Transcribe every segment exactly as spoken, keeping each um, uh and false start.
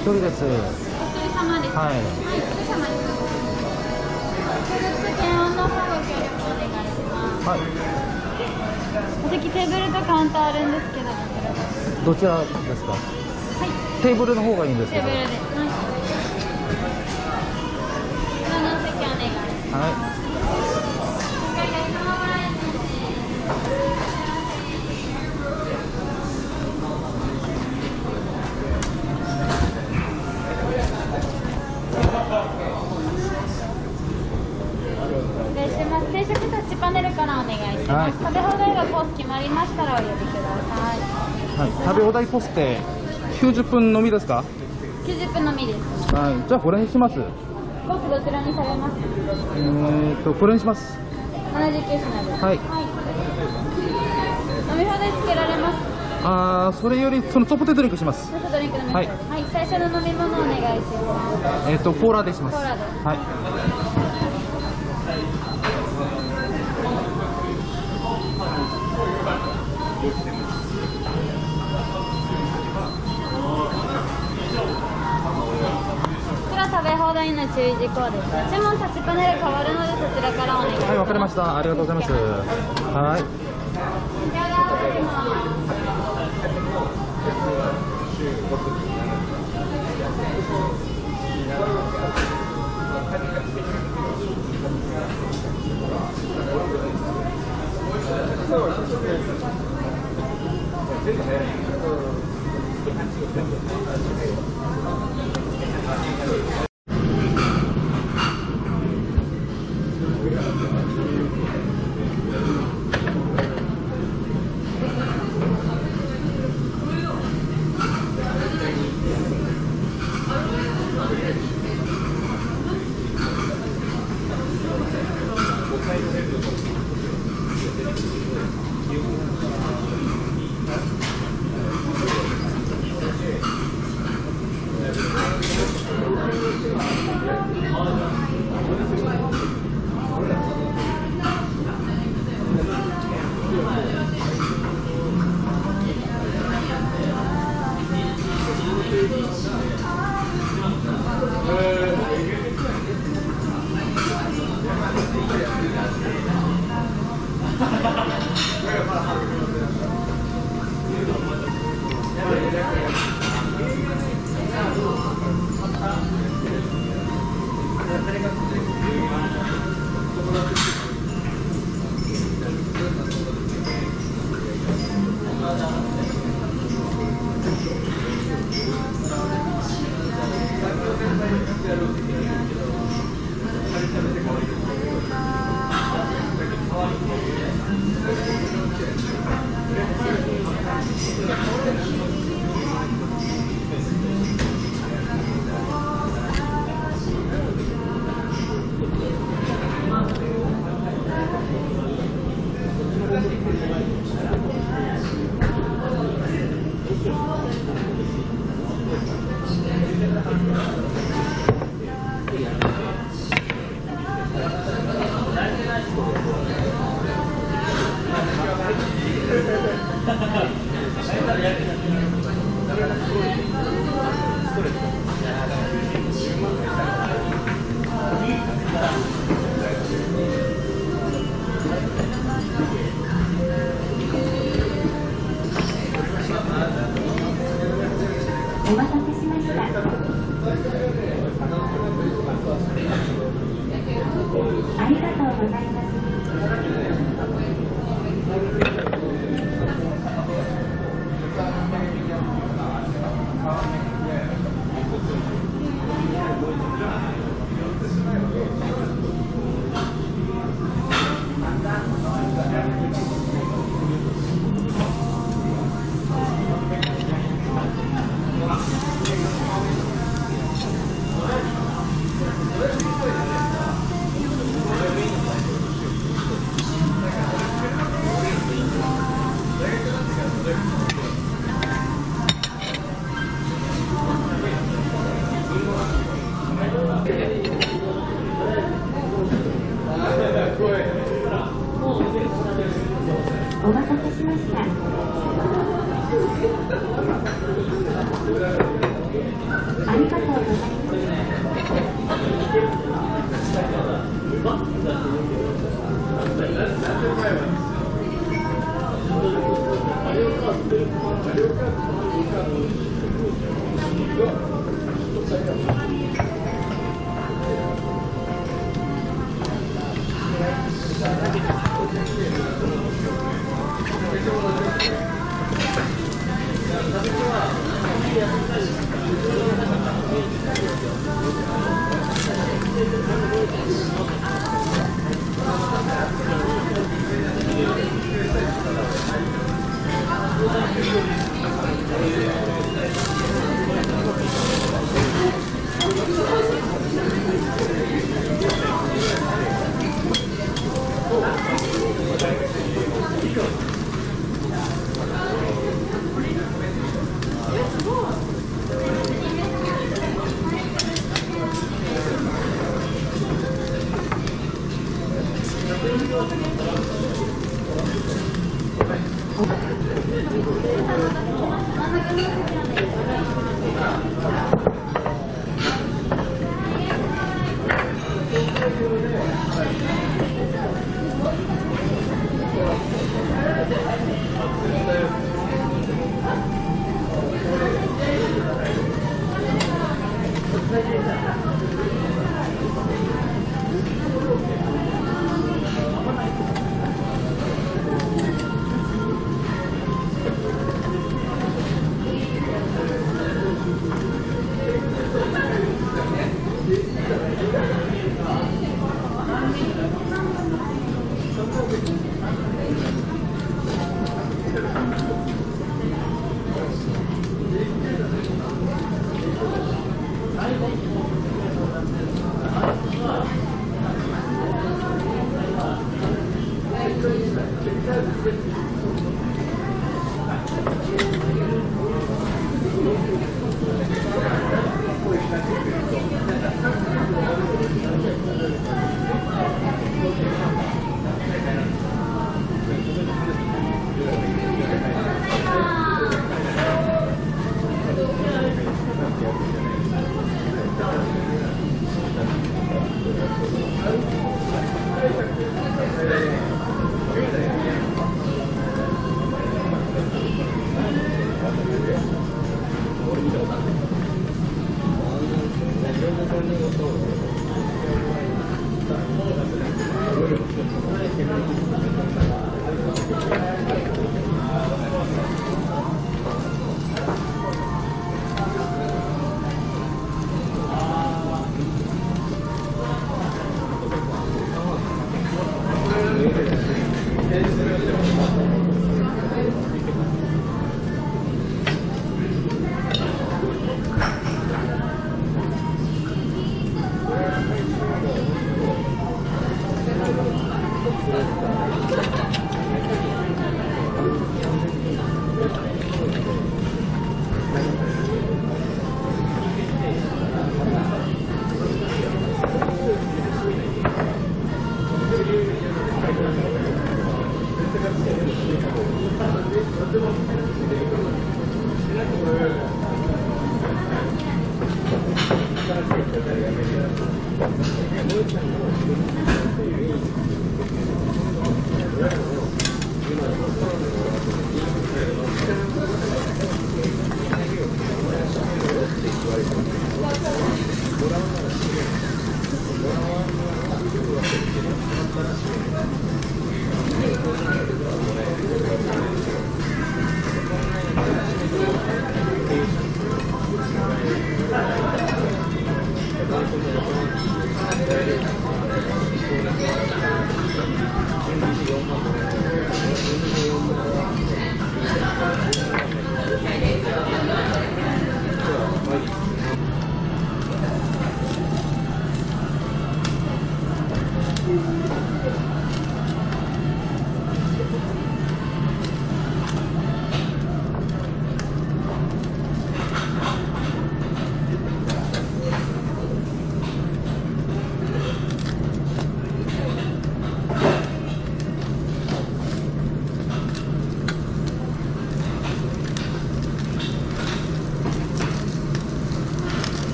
一人です。お一人様です。はい。はい、一人様です。検温の方ご協力お願いします。はい。お席テーブルとカウンターあるんですけど、どちらですか。はい。テーブルの方がいいんですけど。テーブルで。はい。お席お願いします。はい。はい、食べ放題がコース決まりましたらお呼びください。はい、食べ放題コースってきゅうじゅっぷんのみですか？きゅうじゅっぷんのみです。はい、じゃあこれにします。コースどちらにされます？えっとこれにします。ななじゅうきゅう品です。はい。はい、飲み放題つけられます。ああ、それよりそのトップテドリンクします。トップドリンクのみ。はい。はい、最初の飲み物お願いします。えっとコーラでします。コーラで。はい。そうです。注文タッチパネル変わるのでそちらからお願いします。はい、わかりました。ありがとうございます。はい。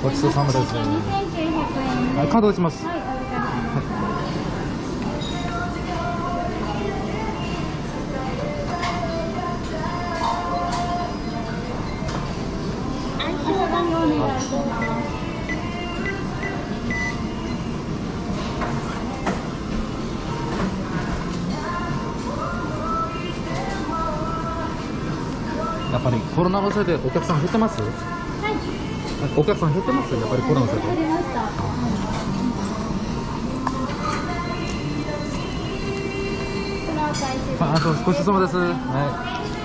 ごちそうさまです。にせんきゅうひゃくえん。カードします。はい、やっぱりコロナのせいでお客さん減ってます？お客さん減ってますよ、やっぱりコロナのせいで。あ、ごちそうさまです。はい。